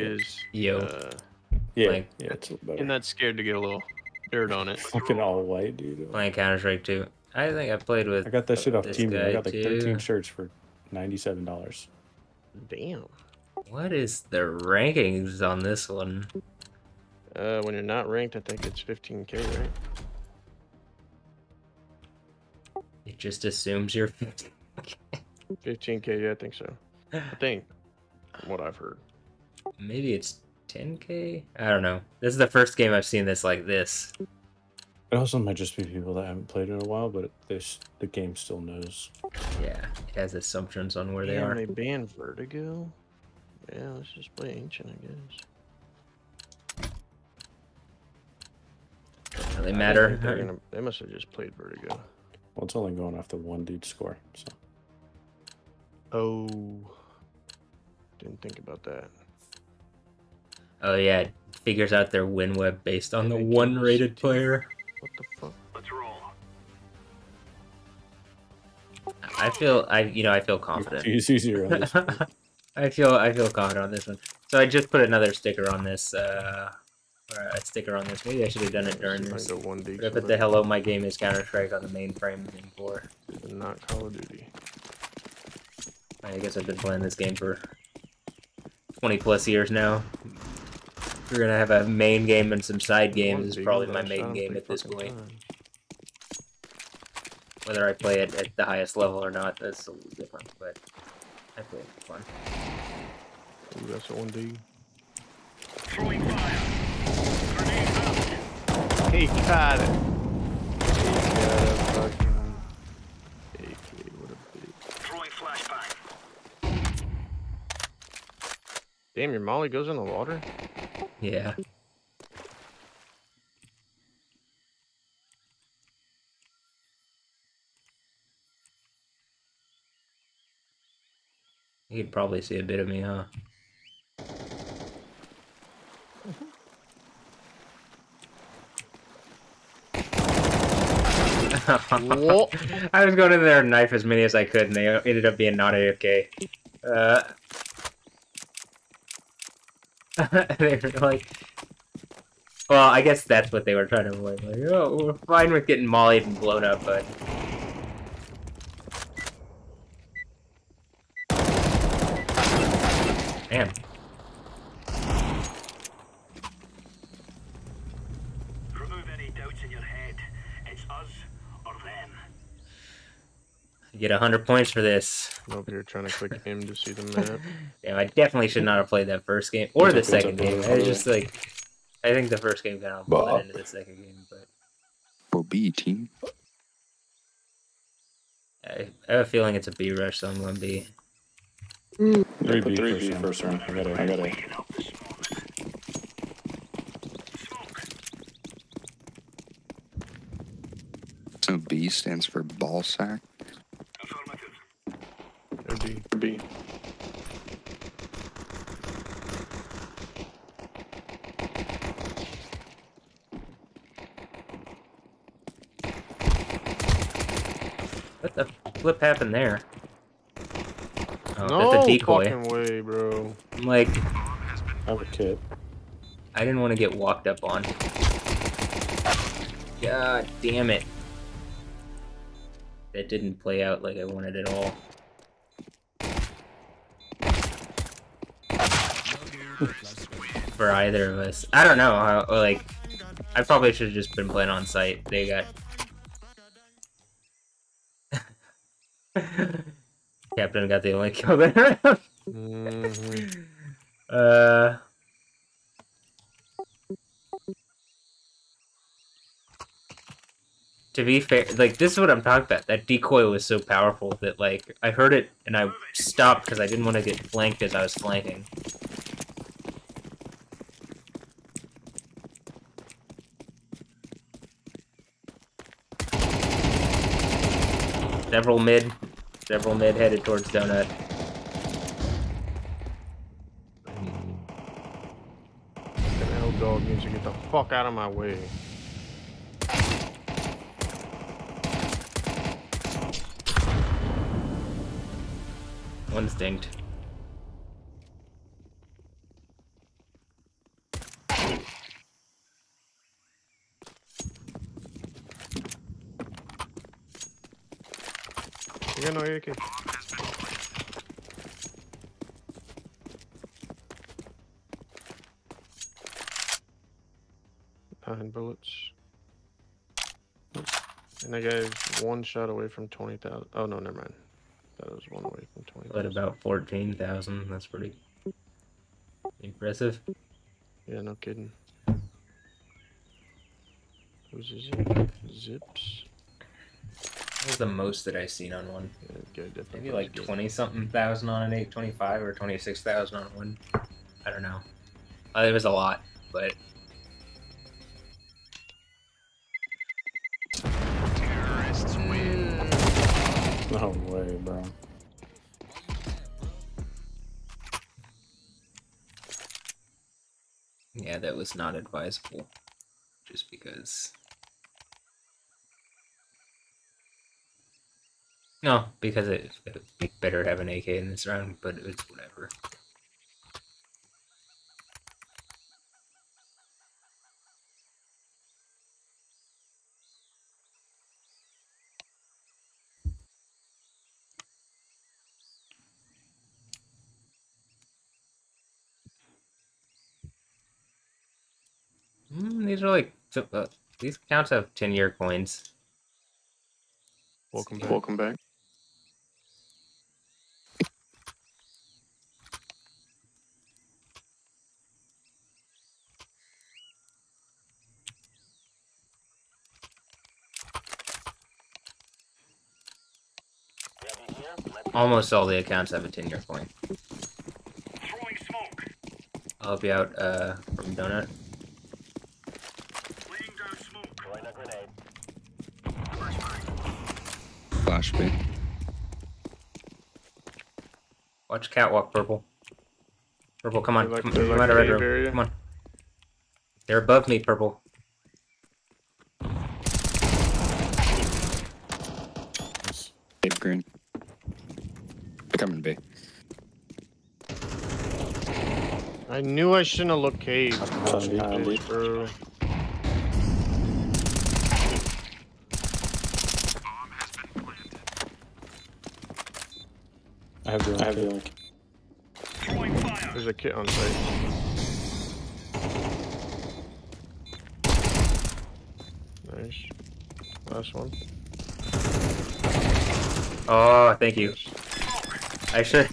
is... Yo. Yeah, like, yeah, it's a little better. And that's scared to get a little dirt on it. Fucking all white, dude. Playing Counter-Strike 2. I think I played with... I got that shit off Team. I got like 13 shirts for $97. Damn. What is the rankings on this one? When you're not ranked, I think it's 15K, right? It just assumes you're 15K. 15K, yeah, I think so. I think, from what I've heard. Maybe it's 10K? I don't know. This is the first game I've seen this like this. It also might just be people that haven't played in a while, but the game still knows. Yeah, it has assumptions on where they are. They banned Vertigo? Yeah, let's just play Ancient, I guess. Doesn't really matter. They must have just played Vertigo. Well, it's only going off the one dude score, so. Oh, didn't think about that. Oh yeah, it figures out their win web based on the one rated player. What the fuck? Let's roll. I feel confident. It's easier on this one. I feel confident on this one. So I just put another sticker on this. Or a sticker on this. Maybe I should have done it during this. I put the "Hello, my game is Counter-Strike" on the mainframe thing for. Not Call of Duty. I guess I've been playing this game for 20+ years now. We're gonna have a main game and some side games. This is probably my main game at this point. Whether I play it at the highest level or not, that's a little different, but I play it for fun. Ooh, that's on D. Throwing fire. Grenade out. He got it. He got it. Damn, your molly goes in the water? Yeah. You could probably see a bit of me, huh? I was going in there and knife as many as I could, and they ended up being not AFK. They were like, well, I guess that's what they were trying to avoid. Like, oh, we're fine with getting mollied and blown up, but. Damn. Remove any doubts in your head. It's us or them. You get 100 points for this. Nope, you're trying to click him to see the map. Yeah, I definitely should not have played that first game or the second game. It's just like, I think the first game kind of bled into the second game, but. For B team. I have a feeling it's a B rush, so I'm going B. 3B first round. I got A. So B stands for ball sack. B. What the flip happened there? Oh, no, that's a decoy. Fucking way, bro. I'm like, okay. I didn't want to get walked up on. God damn it! That didn't play out like I wanted at all. For either of us. I don't know, like, I probably should have just been playing on site. They got Captain got the only kill there. To be fair, like, this is what I'm talking about. That decoy was so powerful that, like, I heard it and I stopped because I didn't want to get flanked as I was flanking. Several mid headed towards Donut. The hell dog needs to get the fuck out of my way. One's dinged. Я на яке. Behind bullets. And I gave one shot away from 20,000. Oh no, never mind. That was one away from 20,000. But about 14,000. That's pretty impressive. Yeah, no kidding. Those are zips. That was the most that I've seen on one. Yeah, maybe like 20-something thousand on an 825 or 26,000 on one. I don't know. It was a lot, but. Terrorists win. No way, bro. Yeah, that was not advisable. Just because. No, because it would better have an AK in this round, but it's whatever. These are like these accounts have 10-year coins. Welcome back. Welcome back. Almost all the accounts have a 10-year coin. Throwing smoke. I'll be out from Donut. Laying down smoke. Throwing a grenade. Flashbang. Watch catwalk, Purple. Purple, come on. Like, come out of red room. Come on. They're above me, Purple. Escape green. Coming B. I knew I shouldn't have looked cave. Bro. I have the link. There's a kit on site. Nice. Last one. Oh, thank you. I should.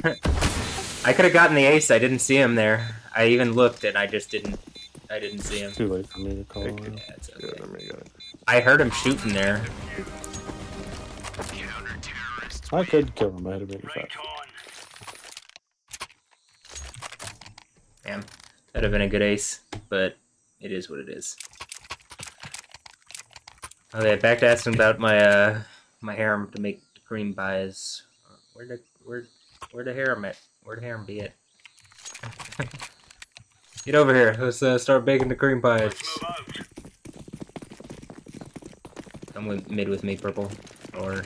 I could have gotten the ace. I didn't see him there. I even looked, and I just didn't. I didn't see him. It's too late for me to call. Yeah, it's okay. I heard him shooting there. I could kill him. I had a big shot. Damn, that'd have been a good ace, but it is what it is. Okay, back to asking about my my harem to make the cream pies. Where'd the harem at? Where'd the harem be at? Get over here. Let's start baking the cream pies. Come with mid with me, Purple. Or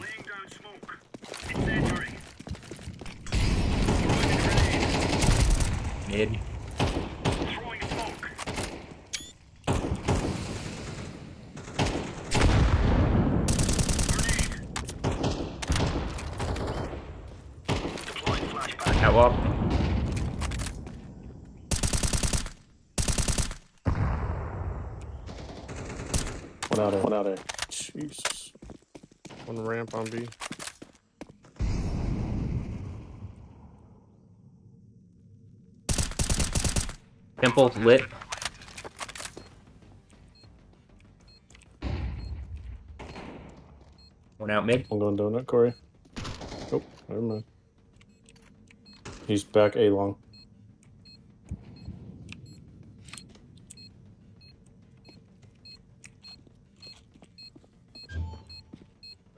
mid. Catwalk. One out of. One out of. Jesus. One ramp on B. Temple lit. One out mid. I'm going donut, Corey. Oh, never mind. He's back A long.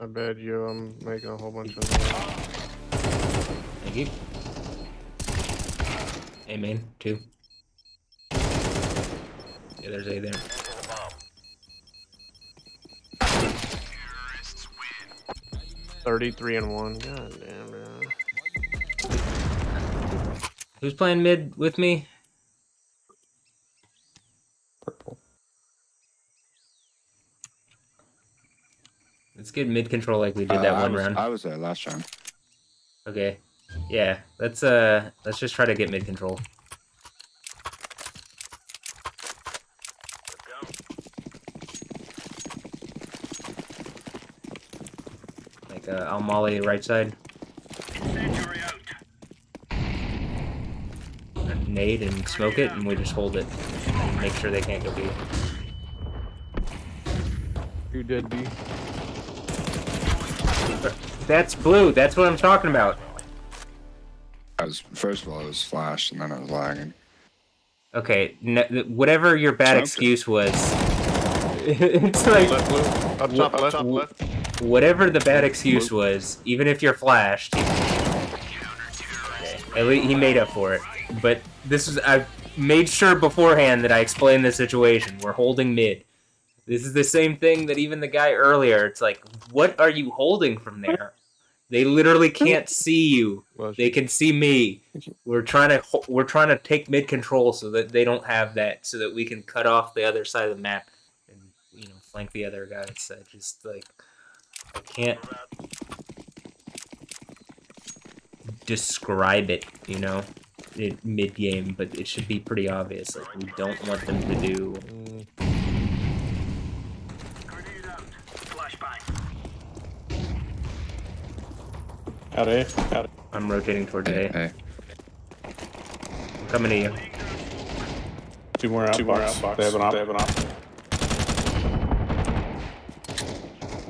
I bet you I'm making a whole bunch of noise. Thank you. A main, two. Yeah, there's A there. Wow. 33 and 1. God damn, man. Who's playing mid with me? Purple. Let's get mid control like we did that one round. I was there last time. Okay. Yeah, let's just try to get mid control. Like Al Mali right side. Nade and smoke it, and we just hold it. And make sure they can't go B. You're dead, B. That's blue. That's what I'm talking about. I was, first of all, it was flashed, and then I was lagging. Okay, no, whatever your bad excuse was, it's like up top, left, top left. Whatever the bad excuse was, even if you're flashed, at least he made up for it. But this is, I made sure beforehand that I explained the situation. We're holding mid. This is the same thing that even the guy earlier, it's like, what are you holding from there? They literally can't see you. They can see me. We're trying to take mid control so that they don't have that, so that we can cut off the other side of the map and, you know, flank the other guys. I just, like, I can't describe it, you know, mid game, but it should be pretty obvious. Like, we don't want them to do. Out A, out A. I'm rotating towards A. I'm coming to you. Two more out box. They have an op.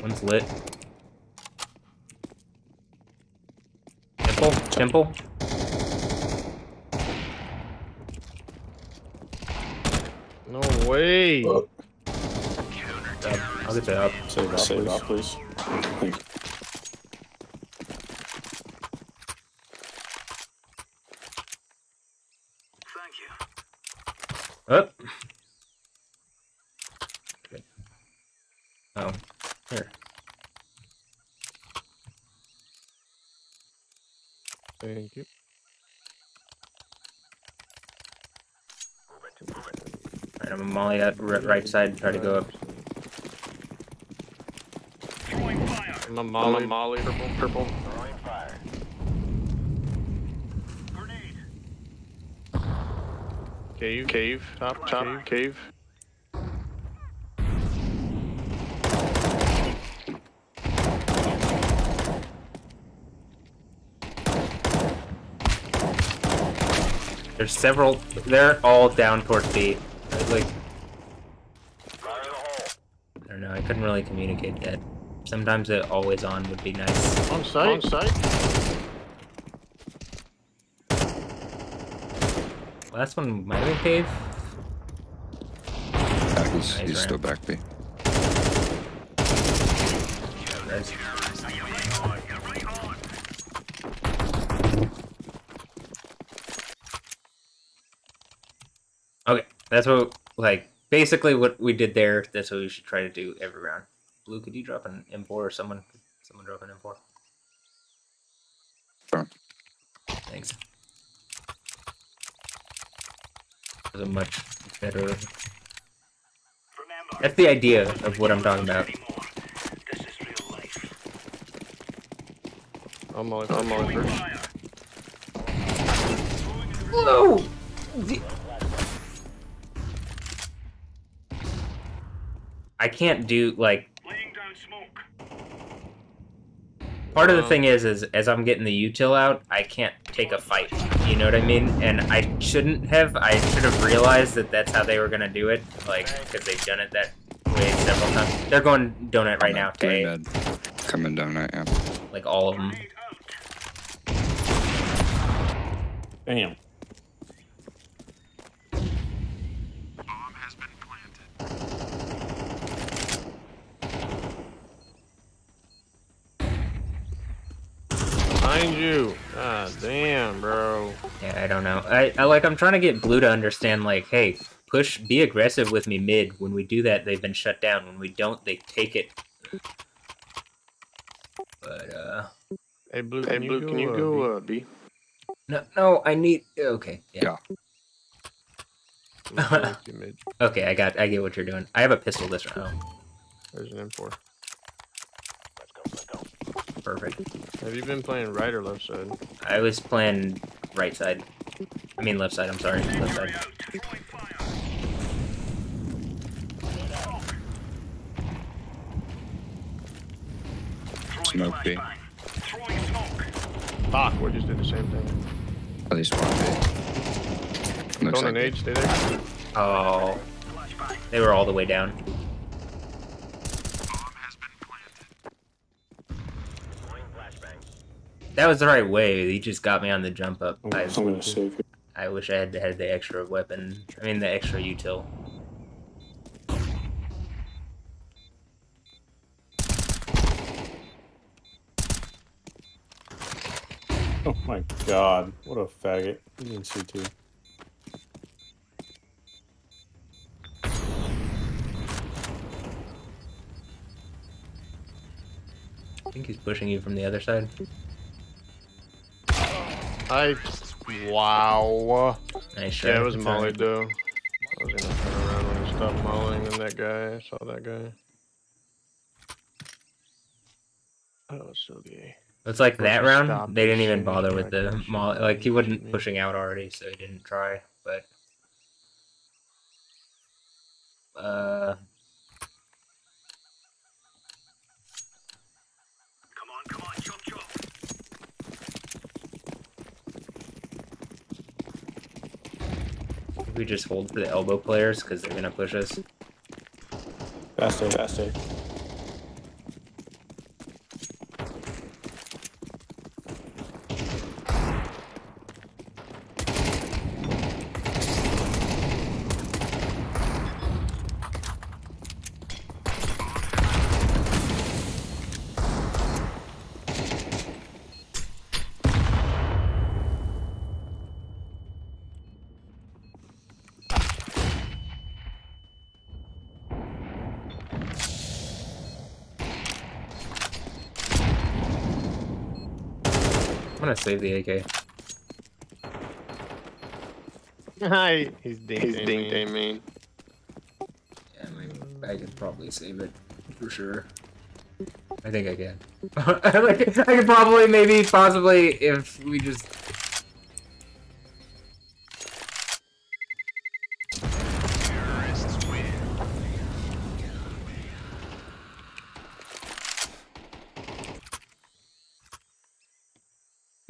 One's lit. Temple, temple. No way. Up. I'll get that up. Save up, please. Up. Good. Oh, here. Thank you. Alright, I'm gonna molly that right side and try to go up. I'm a molly. Purple. Cave, top, cave. There's several, they're all down towards B. Like, I don't know, I couldn't really communicate that. Sometimes it always on would be nice. On site, on site. Last one might be cave. Yeah, he's still back B. Nice. Okay, that's what, like, basically what we did there. That's what we should try to do every round. Blue, could you drop an M4 or someone drop an M4? Sure. Thanks. A much better. That's the idea of what I'm talking about. I'm all first. Whoa! I can't do, like. Part of the thing is as I'm getting the util out, I can't take a fight. You know what I mean? And I shouldn't have. I should have realized that that's how they were gonna do it, like, because they've done it that way several times. They're going donut right now. Okay. Coming donut, yeah. Like all of them. Damn. Bomb has been planted. Behind you. Ah, damn, bro. Yeah, I don't know. I'm trying to get Blue to understand, like, hey, push, be aggressive with me mid. When we do that, they've been shut down. When we don't, they take it. But, hey, Blue, can you go B? No, I need... Okay, yeah. Okay, I get what you're doing. I have a pistol this round. There's an M4. Let's go. perfect. Have you been playing right or left side? I was playing right side. I mean left side, I'm sorry. Left side. Smoke B. Fuck, we just did the same thing. At least one. Looks like H, did it? Oh. They were all the way down. That was the right way. He just got me on the jump up. I wish I had the extra weapon. I mean, the extra util. Oh my god, what a faggot. He's in C2. I think he's pushing you from the other side. Wow. Nice shot. Yeah, it was mollied though. I was gonna turn around when I stopped mollying, and that guy, I saw that guy. Oh, so gay. It's like that round, they didn't even bother with the molly. Like, he wasn't pushing out already, so he didn't try, but... We just hold for the elbow players because they're gonna push us. Faster, faster. I'm gonna save the AK. Hi. He's ding mean. Yeah, I could probably save it for sure. I think I can. Like, I could probably, maybe, possibly, if we just.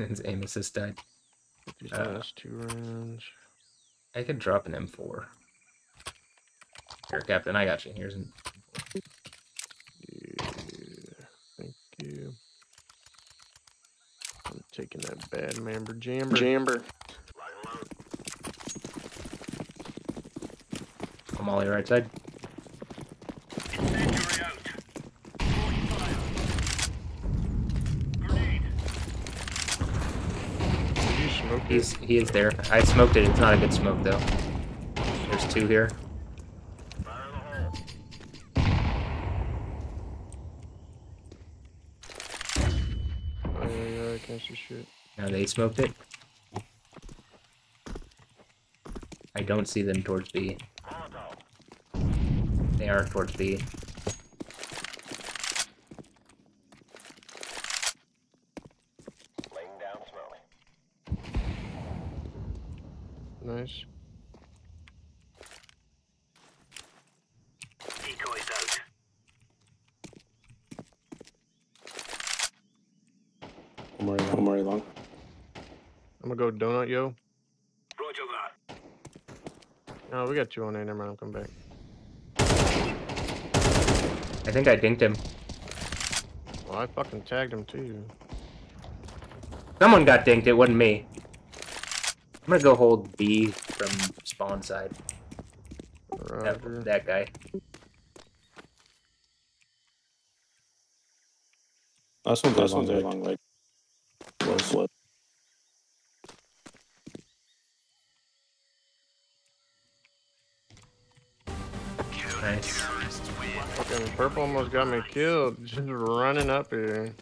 His aim assist died. Last two rounds. I could drop an M4. Here, Captain, I got you. Here's an M4. Yeah, thank you. I'm taking that bad member jamber. I'm all your right side. He is there. I smoked it. It's not a good smoke though. There's two here. I can't see shit. Now they smoked it. I don't see them towards B. They are towards B. Nice. Decoys out. I'm already long. I'm gonna go donut, yo. Roger that. No, we got 2 on 8. Never mind, I'll come back. I think I dinked him. Well, I fucking tagged him too. Someone got dinked. It wasn't me. I'm gonna go hold B from spawn side. That guy. That's one's a long leg. Well slip. Nice. Fucking purple almost got me killed. Just running up here.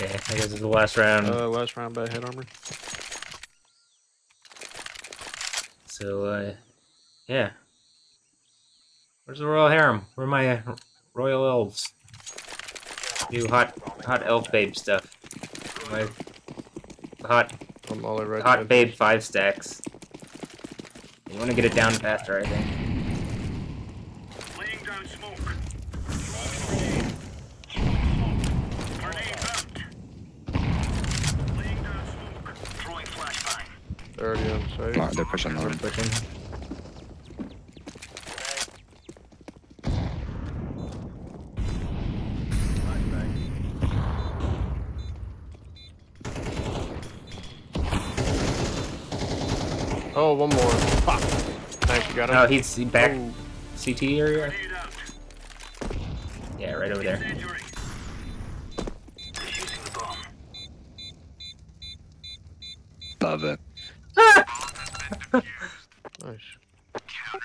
Okay, I guess it's the last round. Last round by head armor. So, Yeah. Where's the royal harem? Where are my royal elves? You hot elf babe stuff. My hot babe 5 stacks. You want to get it down faster, I think. Laying down smoke. They're already on site. No, they're pushing on them. Oh, one more. Pop. Nice, you got him. Oh, he's back. Ooh. CT area? Yeah, right over there. Love it. Nice.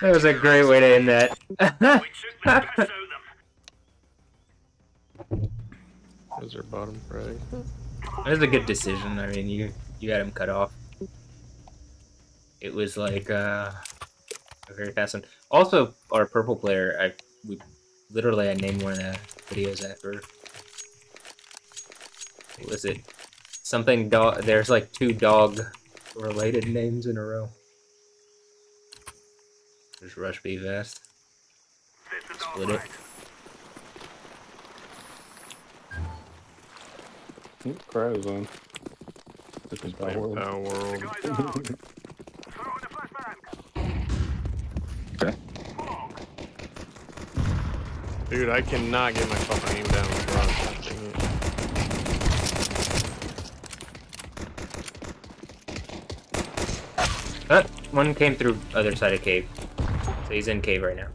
That was a great way to end that. Those are bottom frag. That was a good decision. I mean, you got him cut off. It was like a very fast one. Also, our purple player, I named one of the videos after. What was it? Something dog. There's like 2 dog. Related names in a row. There's Rush B Vest. Split it. What crowd is on? This is Power World. Okay. Dude, I cannot get my fucking aim down with Rush. One came through other side of cave, so he's in cave right now.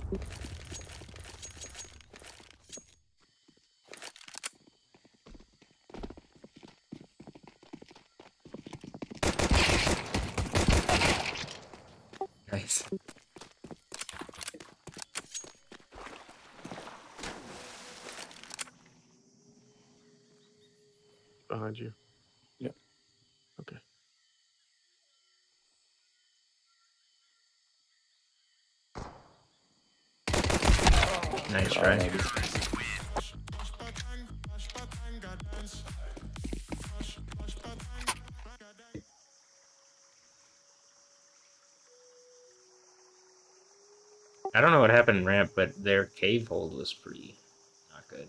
Nice. Behind you. Yeah. Okay. Nice try. I don't know what happened in ramp, but their cave hold was pretty not good.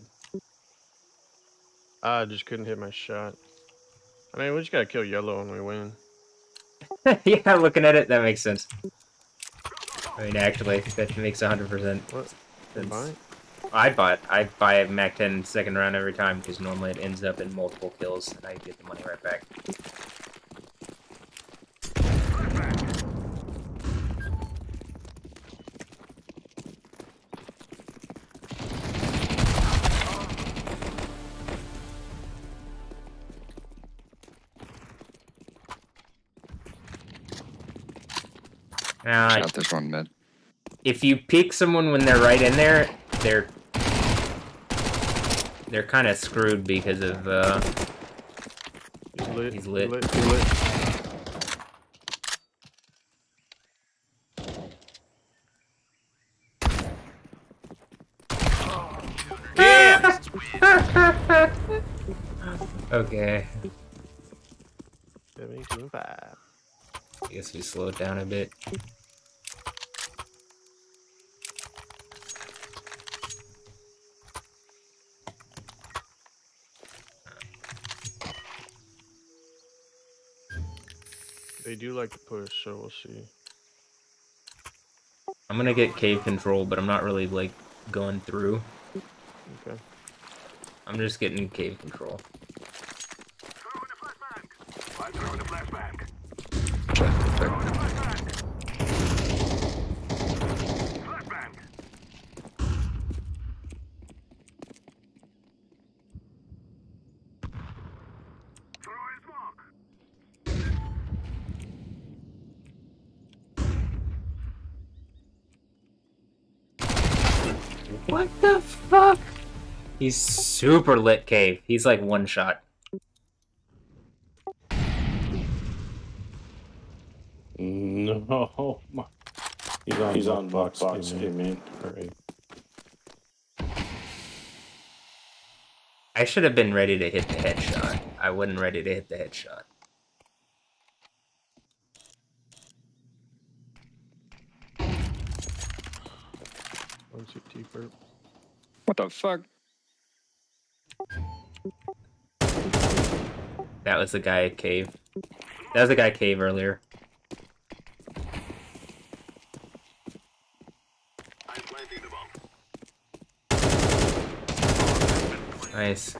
I just couldn't hit my shot. I mean, we just gotta kill yellow and we win. Yeah, looking at it, that makes sense. I mean, actually, that makes 100%. What? I buy a MAC-10 second round every time because normally it ends up in multiple kills and I get the money right back. Shot this one mid. If you peek someone when they're right in there, they're kind of screwed because of He's lit. Yeah. Okay. 725. I guess we slowed down a bit. They do like to push, so we'll see. I'm gonna get cave control, but I'm not really like going through. Okay. I'm just getting cave control. What the fuck? He's super lit cave. He's like one shot. No. He's on box. Amen. All right. I should have been ready to hit the headshot. I wasn't ready to hit the headshot. Where's your T-burp? What the fuck? That was the guy at cave. That was the guy at cave earlier. Nice.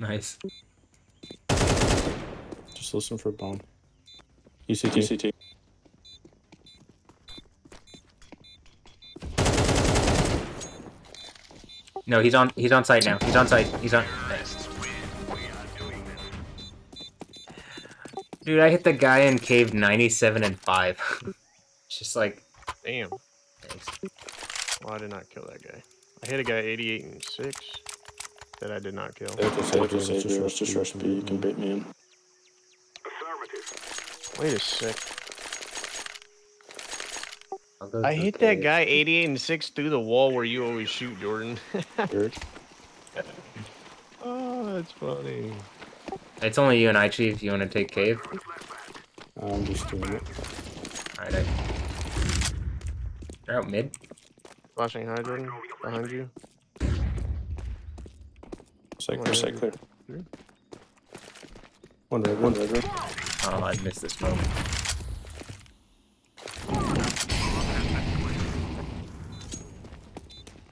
Nice. Just listen for a bomb. UCT. No, he's on site now. He's on. Nice. Dude, I hit the guy in cave 97 and 5. Just like, damn. Thanks. Well, I did not kill that guy. I hit a guy 88 and 6 that I did not kill. Just rush B. You can bait me in. Wait a sec. I hit that guy 88 and 6 through the wall where you always shoot, Jordan. Oh, that's funny. It's only you and I, Chief. You want to take cave? I'm just doing it. Alright, They're out mid. Flashing hydrant behind you. Side clear. One red. Oh, I missed this moment.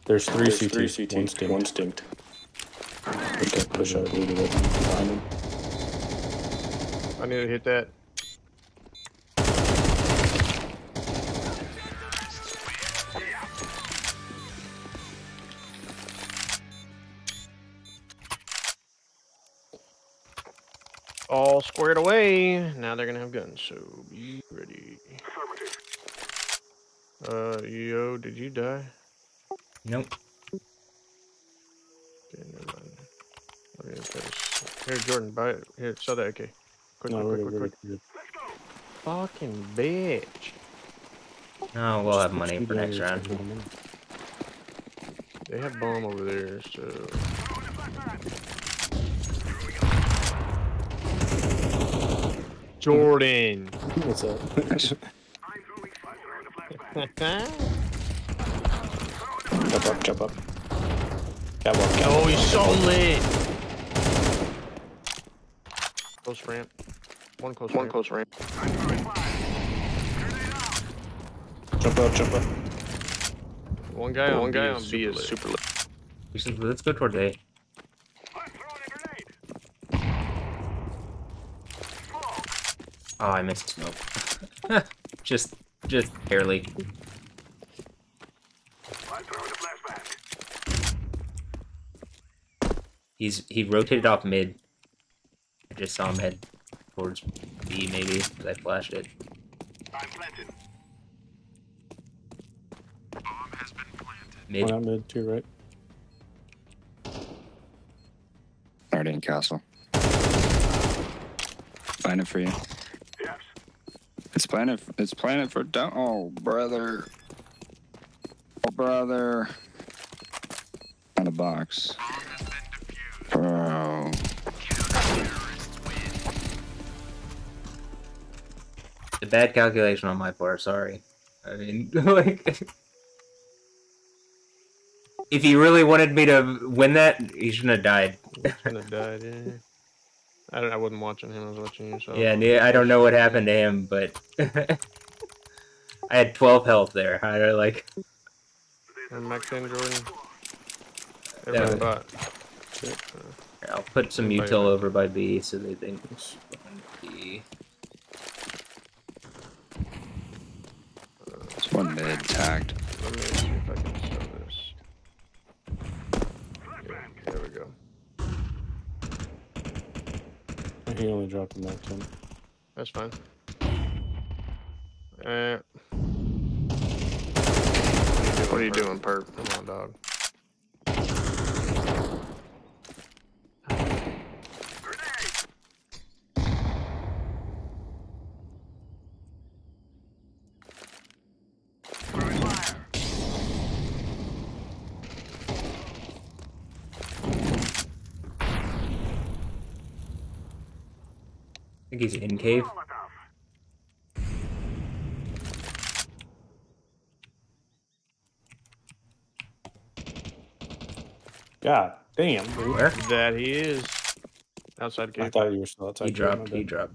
There's three CTs. One stinked. Push out a little bit. I need to hit that. All squared away. Now they're gonna have guns, so be ready. Yo, did you die? Nope. Okay, never mind. Here, Jordan, buy it. Here, sell that, okay. Quick. Fucking bitch. Oh, we'll have money for next round. They have bomb over there, so... Jordan! What's up? Jump up. Catwalk. Oh, he's so lit! Close ramp. One close ramp. Jump up. One guy on B is super lit. Let's go toward A. Oh, I missed smoke. just barely. He rotated off mid. Just saw him head towards B, maybe, because I flashed it. I'm planted. Bomb has been planted. Mid. I'm mid too, right? Already in castle. Find it for you. Yes. It's planted for down. Oh brother. On a box. Bro. The bad calculation on my part, sorry. I mean, like... If he really wanted me to win that, he shouldn't have died. He shouldn't have died, yeah. I wasn't watching him, I was watching you, so... Yeah, I don't know what happened to him, but... I had 12 health there, I like... And Max and Jordan... Everyone bought. Sure. I'll put some util over by B, so they think it's B. One mid tagged. Let me see if I can show this. Yeah, there we go. He only dropped the next one. That's fine. What are you doing, perp? Come on, dog. think he's in cave. God damn, dude. Where? That he is. Outside cave. I thought you were still outside. He dropped. He dropped.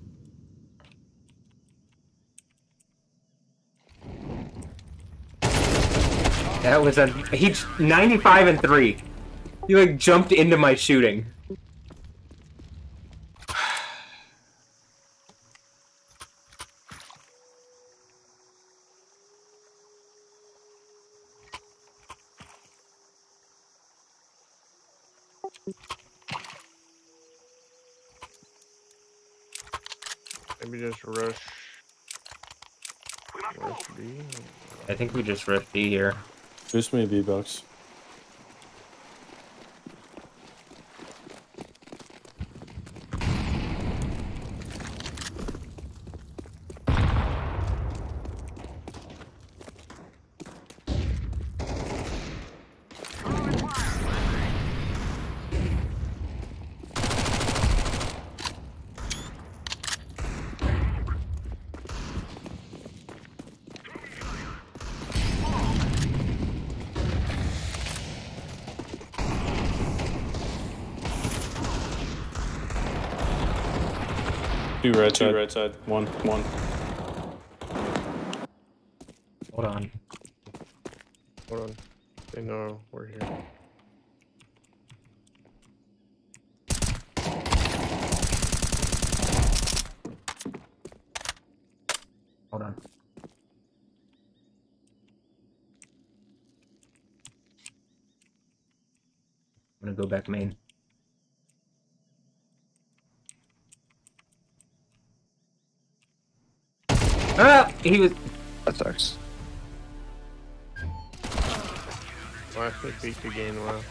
That was a... He's 95 and 3. He, like, jumped into my shooting. Maybe just rush. Rush B. I think we just rush B here. Boost me V-Bucks. Two right side. One. Hold on. They know we're here. Hold on. I'm gonna go back main. Ah, he was. That sucks. Well, I actually beat the game well.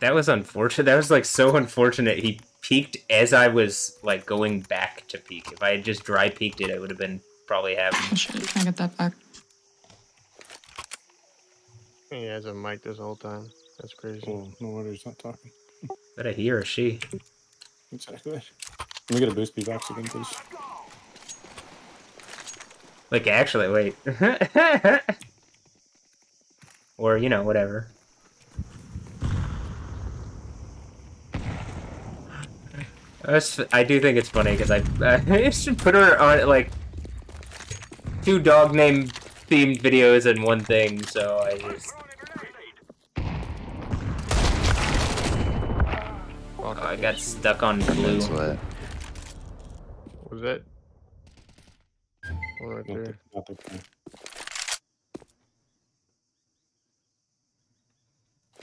That was unfortunate. That was like so unfortunate. He peeked as I was like going back to peek. If I had just dry peeked it, I would have been probably having. Oh, shit, can I get that back? He has a mic this whole time. That's crazy. Oh, no wonder he's not talking. Better he or she. Exactly. Let me get a boost B box again, please. Like, actually, wait. Or, you know, whatever. I do think it's funny, because I should put her on, like, two dog name themed videos in one thing, so I just... Oh, I got stuck on blue. What was that? Right there.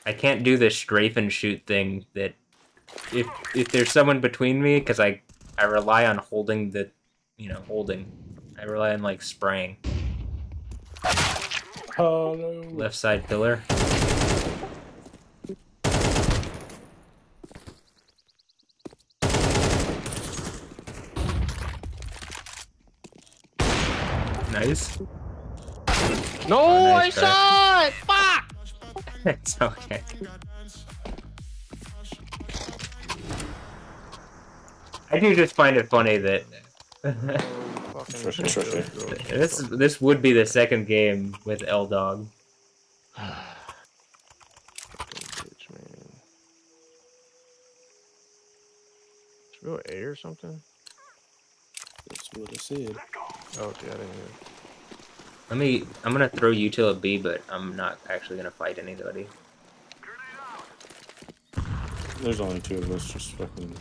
I can't do this strafe and shoot thing that if there's someone between me, because I rely on holding the, you know, holding. I rely on like spraying. Oh no. Left side pillar. Nice. No, oh, nice I shot! Fuck! It's okay. I do just find it funny that this would be the second game with L Dog. Should we go A or something? That's what I said. Oh, okay, I didn't hear it. I'm gonna throw you till a B, but I'm not actually gonna fight anybody. There's only two of us, just fucking...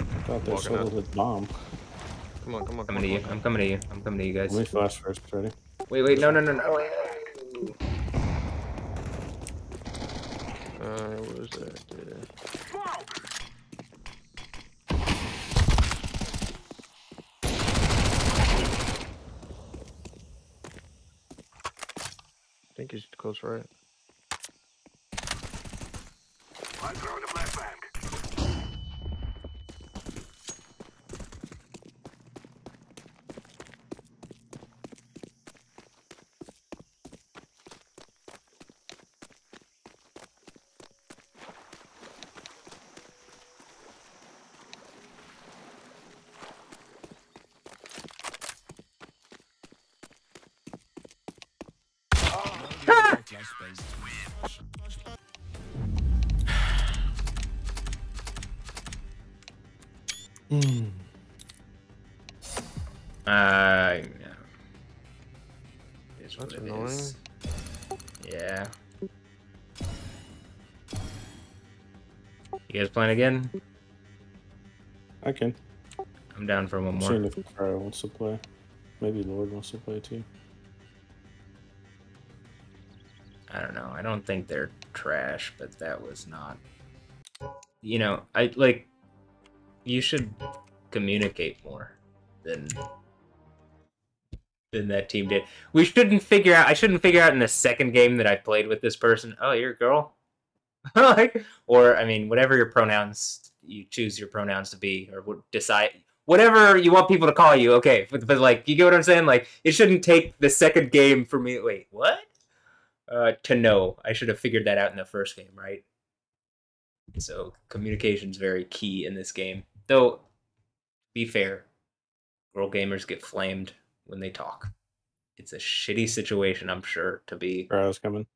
I thought they sold the bomb. Come on. I'm coming to you guys. Let me flash first, ready? Wait, no. What was that? I think he's close right. I'm throwing a black bag. I know. It's what it is. Yeah. You guys playing again? I can. I'm down for one more. I'm seeing if Kara wants to play. Maybe Lord wants to play too. I don't know. I don't think they're trash, but that was not... You know, I like... You should communicate more than that team did. We shouldn't figure out... I shouldn't figure out in the second game that I played with this person, oh, you're a girl? Like, or, I mean, whatever your pronouns... You choose your pronouns to be, or decide... Whatever you want people to call you, okay. But like, you get what I'm saying? Like, it shouldn't take the second game for me... Wait, what? To know. I should have figured that out in the first game, right? So communication's very key in this game. Though, be fair, girl gamers get flamed when they talk. It's a shitty situation, I'm sure, to be... I was coming.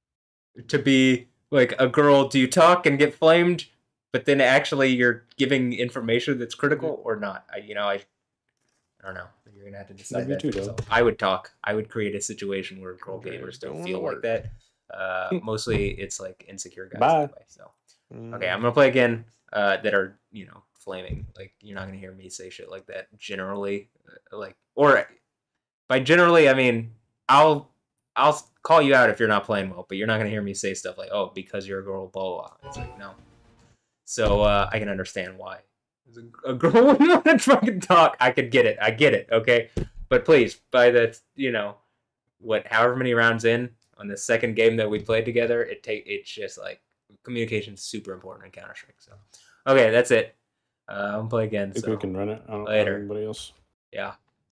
To be, like, a girl, do you talk and get flamed, but then actually you're giving information that's critical or not? I don't know. You're going to have to decide that for yourself. I would talk. I would create a situation where girl gamers don't feel like that. Mostly it's like insecure guys. Anyway, so. Okay, I'm going to play again that are, you know, flaming. Like, you're not going to hear me say shit like that generally. Like, or by generally, I mean, I'll call you out if you're not playing well, but you're not going to hear me say stuff like, oh, because you're a girl, blah, blah, blah. It's like, no. So I can understand why. A girl wouldn't want to fucking talk. I could get it. I get it. Okay, but please, by the however many rounds in on the second game that we played together, it's just like communication's super important in Counter-Strike. So, okay, that's it. I'll play again. If we can run it. I don't know anybody else. Yeah.